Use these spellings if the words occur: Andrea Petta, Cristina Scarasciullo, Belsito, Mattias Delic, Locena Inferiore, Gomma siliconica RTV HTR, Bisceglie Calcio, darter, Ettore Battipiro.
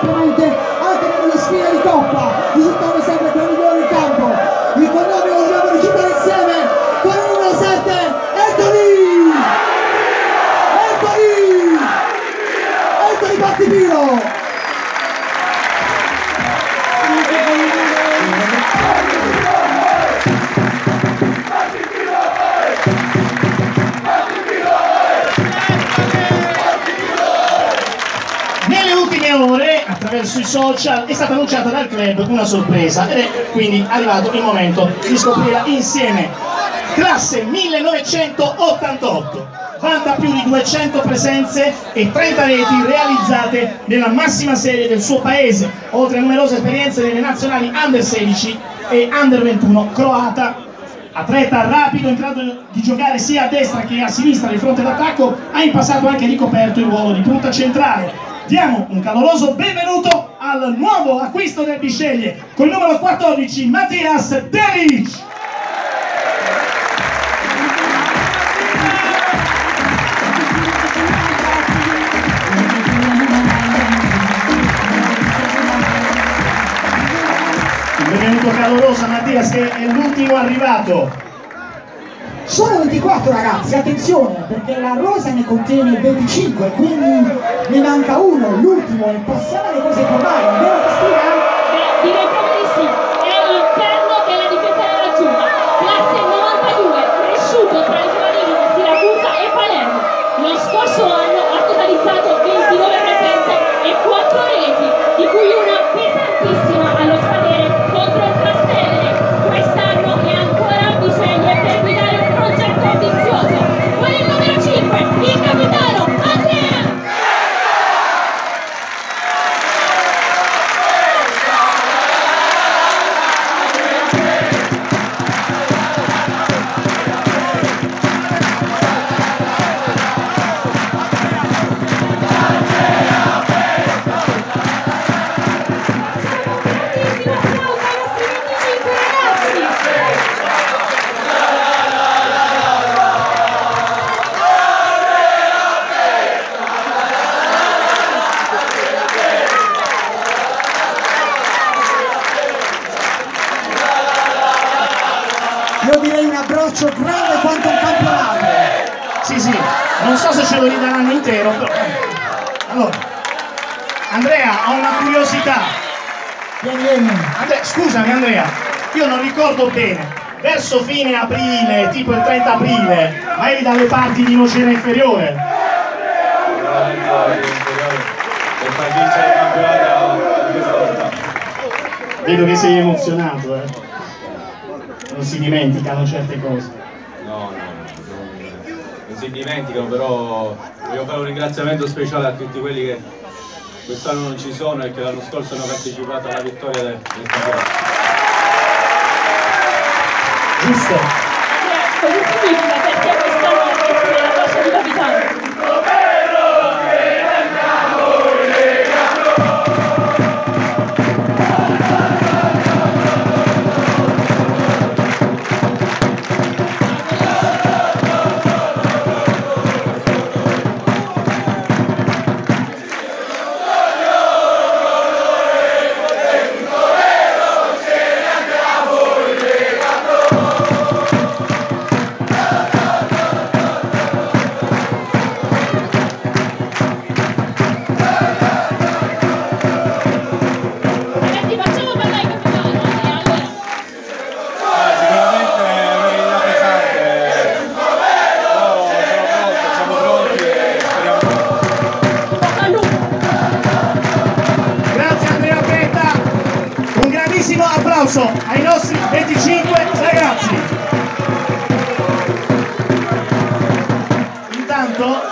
fortemente anche nelle sfide di Coppa, risultando sempre con il migliore in campo. Il condomino lo dobbiamo risultare insieme con il numero 7, Ettore Battipiro. Sui social è stata annunciata dal club una sorpresa ed è quindi arrivato il momento di scoprirla insieme. Classe 1988, vanta più di 200 presenze e 30 reti realizzate nella massima serie del suo paese, oltre a numerose esperienze nelle nazionali Under 16 e Under 21 croata. Atleta rapido, in grado di giocare sia a destra che a sinistra di fronte d'attacco, ha in passato anche ricoperto il ruolo di punta centrale. Diamo un caloroso benvenuto al nuovo acquisto del Bisceglie, con il numero 14, Mattias Delic. Benvenuto caloroso a Mattias, che è l'ultimo arrivato. Sono 24 ragazzi, attenzione, perché la rosa ne contiene 25, quindi ne manca uno, l'ultimo, e passiamo alle cose formali, vero Cristina? Beh, direi proprio di sì, è il perno che la difesa era raggiunta, classe 92, cresciuto tra i giovanili di Siracusa e Palermo, lo scorso anno ha totalizzato 29 presenze e 4 reti, di cui una pesantissima allo scadere contro il Castellere. Quest'anno è ancora Bisceglie per guidare un progetto ambizioso, con il numero 5, il capitano Andrea. Io direi un abbraccio grande quanto un campionato. Sì, non so se ce lo ridaranno intero, però. Allora, Andrea, ho una curiosità. Scusami Andrea, io non ricordo bene, verso fine aprile, tipo il 30 aprile, ma eri dalle parti di Locena Inferiore. Per far vincere il campionato questa volta. Vedo che sei emozionato, Non si dimenticano certe cose. No, non si dimenticano, però voglio fare un ringraziamento speciale a tutti quelli che quest'anno non ci sono e che l'anno scorso hanno partecipato alla vittoria del campionato. Giusto. Cosa significa perché quest'anno ha messo nella fascia di capitano? Ai nostri 25 ragazzi. Intanto